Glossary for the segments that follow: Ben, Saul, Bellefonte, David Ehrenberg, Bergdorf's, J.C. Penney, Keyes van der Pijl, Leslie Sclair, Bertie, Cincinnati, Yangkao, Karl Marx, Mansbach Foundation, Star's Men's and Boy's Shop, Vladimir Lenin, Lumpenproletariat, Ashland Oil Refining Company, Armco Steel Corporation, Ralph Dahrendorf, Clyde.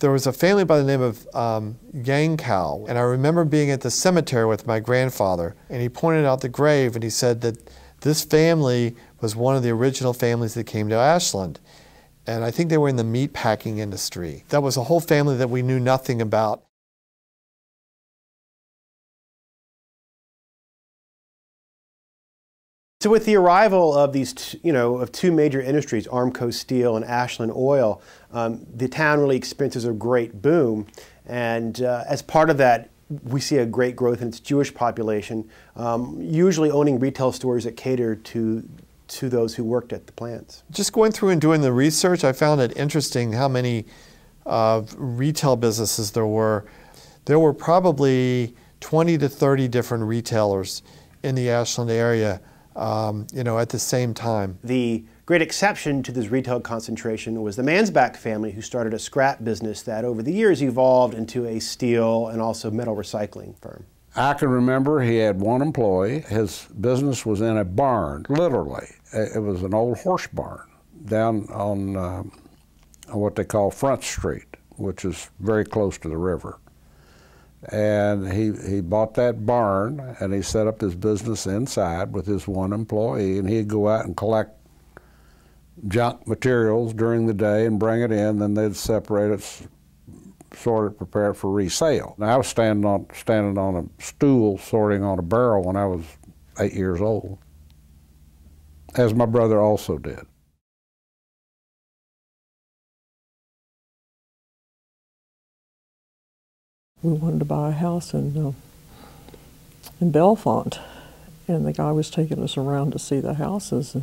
There was a family by the name of Yangkao, and I remember being at the cemetery with my grandfather, and he pointed out the grave, and he said that this family was one of the original families that came to Ashland, and I think they were in the meat packing industry. That was a whole family that we knew nothing about. So with the arrival of these, of two major industries, Armco Steel and Ashland Oil, the town really experiences a great boom. And as part of that, we see a great growth in its Jewish population, usually owning retail stores that cater to those who worked at the plants. Just going through and doing the research, I found it interesting how many retail businesses there were. There were probably 20 to 30 different retailers in the Ashland area. At the same time. The great exception to this retail concentration was the Mansbach family, who started a scrap business that over the years evolved into a steel and also metal recycling firm. I can remember he had one employee. His business was in a barn, literally. It was an old horse barn down on what they call Front Street, which is very close to the river. And he bought that barn, and he set up his business inside with his one employee, and he'd go out and collect junk materials during the day and bring it in, then they'd separate it, sort it, prepare it for resale. And I was standing on a stool sorting on a barrel when I was 8 years old, as my brother also did. We wanted to buy a house in Bellefonte, and the guy was taking us around to see the houses,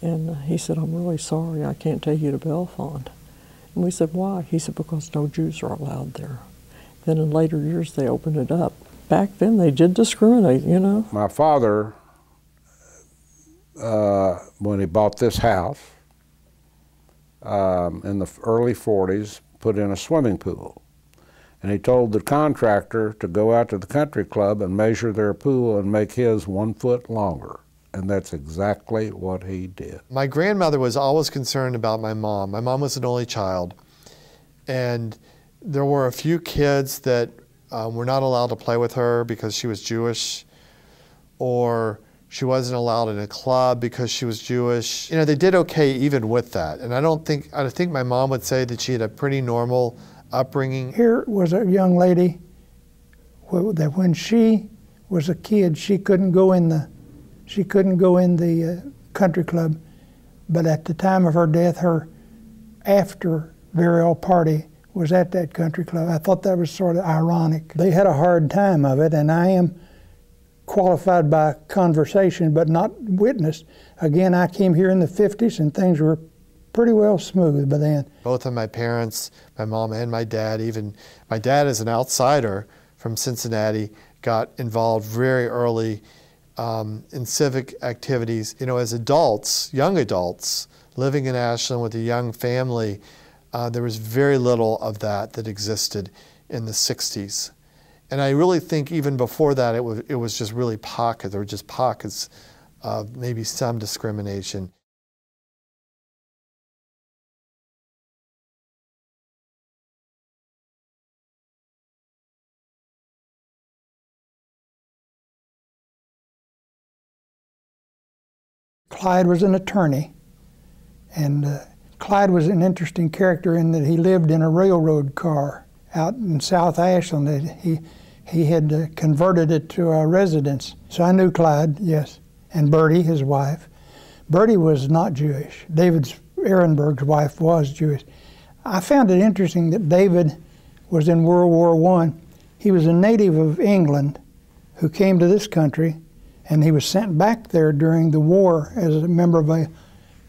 and he said, "I'm really sorry, I can't take you to Bellefonte." And we said, "Why?" He said, "Because no Jews are allowed there." Then in later years they opened it up. Back then they did discriminate, you know. My father, when he bought this house in the early 40s, put in a swimming pool. And he told the contractor to go out to the country club and measure their pool and make his 1 foot longer. And that's exactly what he did. My grandmother was always concerned about my mom. My mom was an only child. And there were a few kids that were not allowed to play with her because she was Jewish, or she wasn't allowed in a club because she was Jewish. You know, they did okay even with that. And I think my mom would say that she had a pretty normal upbringing. Here was a young lady that when she was a kid, she couldn't go in the country club, but at the time of her death, her after burial party was at that country club. I thought that was sort of ironic. They had a hard time of it, and I am qualified by conversation, but not witness. Again, I came here in the 50s, and things were pretty well smooth by then. Both of my parents, my mom and my dad, even my dad as an outsider from Cincinnati, got involved very early in civic activities. You know, as adults, young adults, living in Ashland with a young family, there was very little of that existed in the 60s. And I really think even before that, it was just really pockets, or just pockets of maybe some discrimination. Clyde was an attorney, and Clyde was an interesting character in that he lived in a railroad car out in South Ashland. He had converted it to a residence. So I knew Clyde, yes, and Bertie, his wife. Bertie was not Jewish. David Ehrenberg's wife was Jewish. I found it interesting that David was in World War I. He was a native of England who came to this country, and he was sent back there during the war as a member of a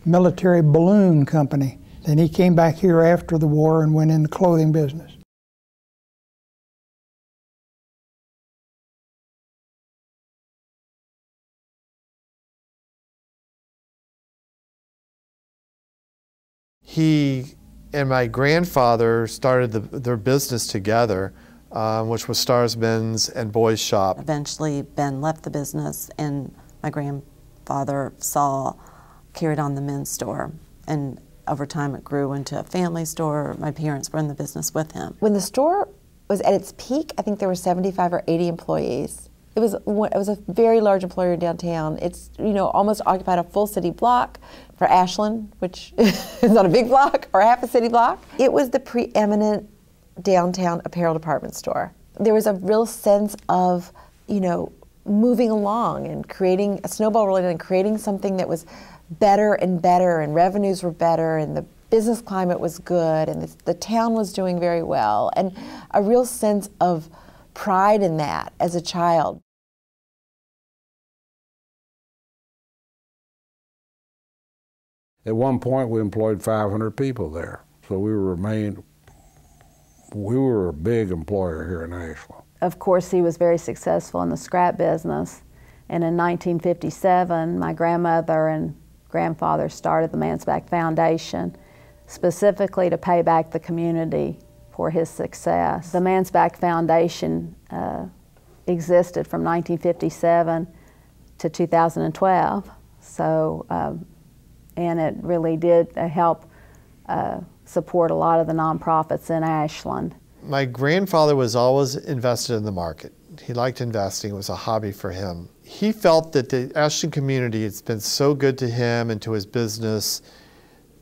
military balloon company. Then he came back here after the war and went in the clothing business. He and my grandfather started their business together, which was Star's Men's and Boy's Shop. Eventually, Ben left the business, and my grandfather, Saul, carried on the men's store. And over time it grew into a family store. My parents were in the business with him. When the store was at its peak, I think there were 75 or 80 employees. It was a very large employer downtown. It's, you know, almost occupied a full city block for Ashland, which is not a big block, or half a city block. It was the preeminent downtown apparel department store. There was a real sense of, you know, moving along and creating a snowball rolling and creating something that was better and better, and revenues were better, and the business climate was good, and the town was doing very well, and a real sense of pride in that as a child. At one point we employed 500 people there, so we were a big employer here in Ashland. Of course, he was very successful in the scrap business, and in 1957 my grandmother and grandfather started the Mansbach Foundation specifically to pay back the community for his success. The Mansbach Foundation existed from 1957 to 2012, so and it really did help support a lot of the nonprofits in Ashland. My grandfather was always invested in the market. He liked investing. It was a hobby for him. He felt that the Ashland community had been so good to him and to his business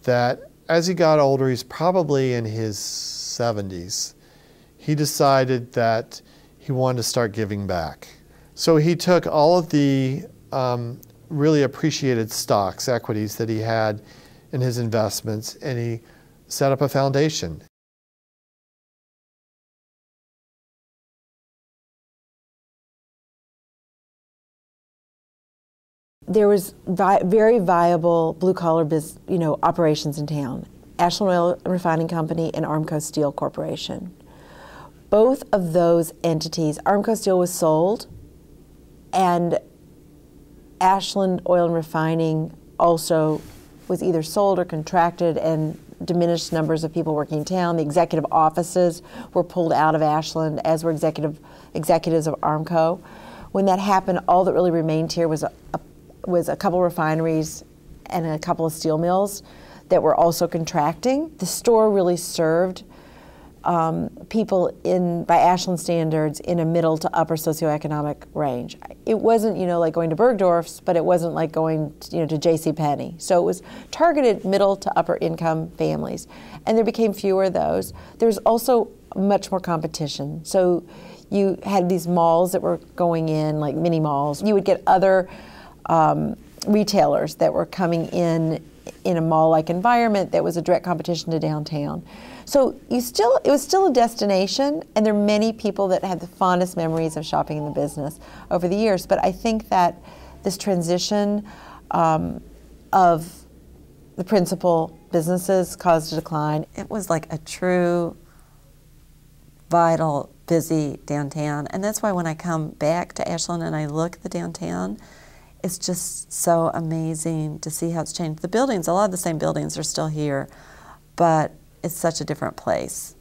that as he got older, he's probably in his 70s, he decided that he wanted to start giving back. So he took all of the really appreciated stocks, equities that he had in his investments, and he set up a foundation. There was very viable blue-collar operations in town. Ashland Oil Refining Company and Armco Steel Corporation. Both of those entities, Armco Steel was sold, and Ashland Oil and Refining also was either sold or contracted, and diminished numbers of people working in town. The executive offices were pulled out of Ashland, as were executives of Armco. When that happened, all that really remained here was a couple refineries and a couple of steel mills that were also contracting. The store really served people by Ashland standards in a middle to upper socioeconomic range. It wasn't, you know, like going to Bergdorf's, but it wasn't like going to, you know, to J.C. Penney. So it was targeted middle to upper income families, and there became fewer of those. There was also much more competition. So you had these malls that were going in, like mini malls. You would get other retailers that were coming in a mall-like environment that was a direct competition to downtown. So it was still a destination, and there are many people that had the fondest memories of shopping in the business over the years. But I think that this transition of the principal businesses caused a decline. It was like a true, vital, busy downtown, and that's why when I come back to Ashland and I look at the downtown, it's just so amazing to see how it's changed. The buildings, a lot of the same buildings are still here, but it's such a different place.